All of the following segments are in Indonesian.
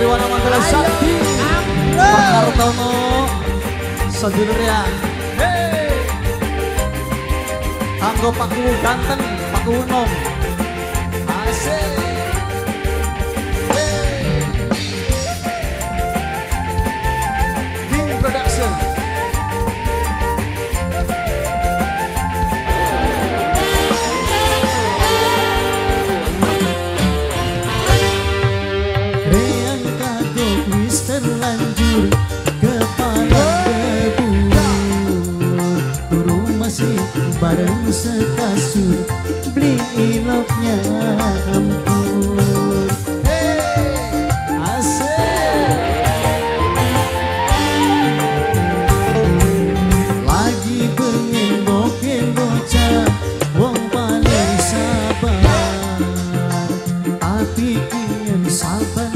Nirwana Mandala Sakti, Pakar Tomo, Sedulurnya, Anggo Paku Ganteng, Paku Unom, Asik. Terlanjur kepala kebun, turun masih bareng sekasur, beli iloknya ampun. Asik. Lagi pengen boken bocah, wong paling sabar, tapi ingin sabar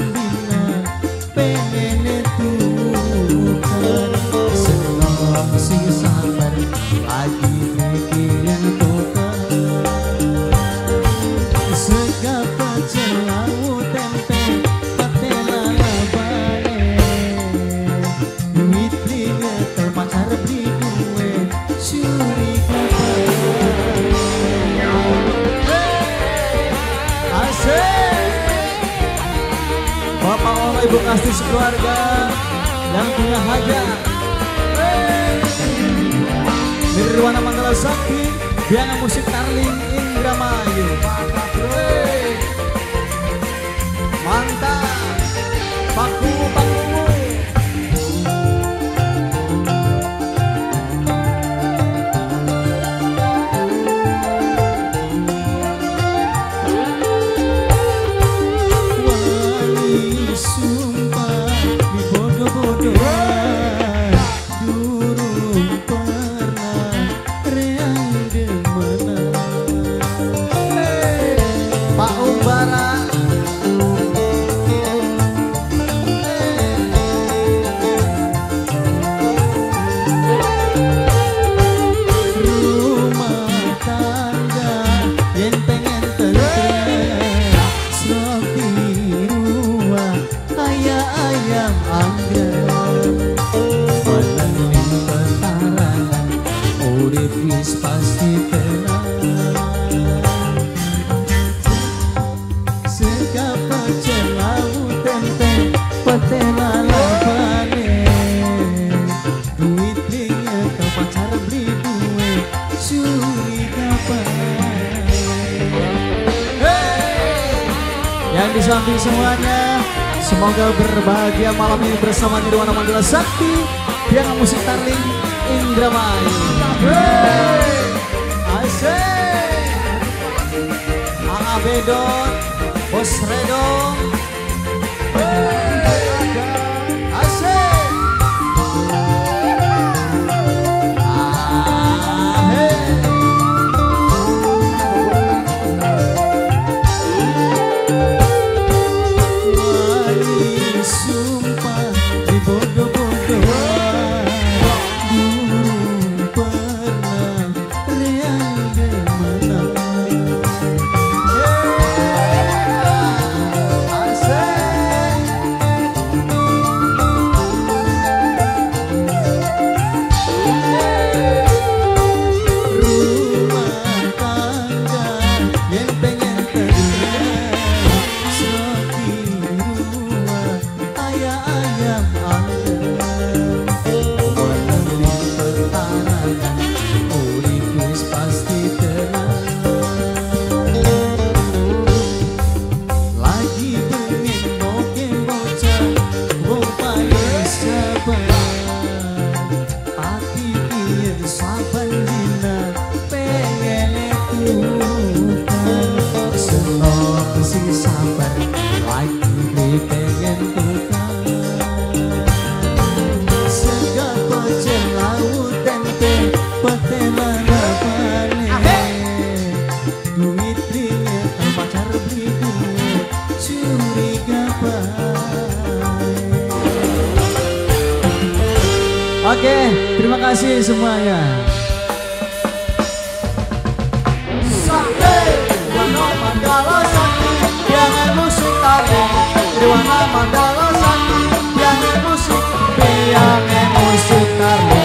Bapak-bapak Ibu Kasti sekeluarga yang punya hajat. Nirwana Mandala Sakti, Biana Musik Tarling Indramayu. Mantap, paku-paku. Yang di samping semuanya, semoga berbahagia malam ini bersama Nirwana Mandala Sakti, Biana Musik Tarling Indramayu. Asik. Aa Bedon, Bos Redong. Asik. Oke, terima kasih semuanya. Nirwana Mandala Sakti, Biana Musik Tarling, Nirwana Mandala Sakti. Tarling.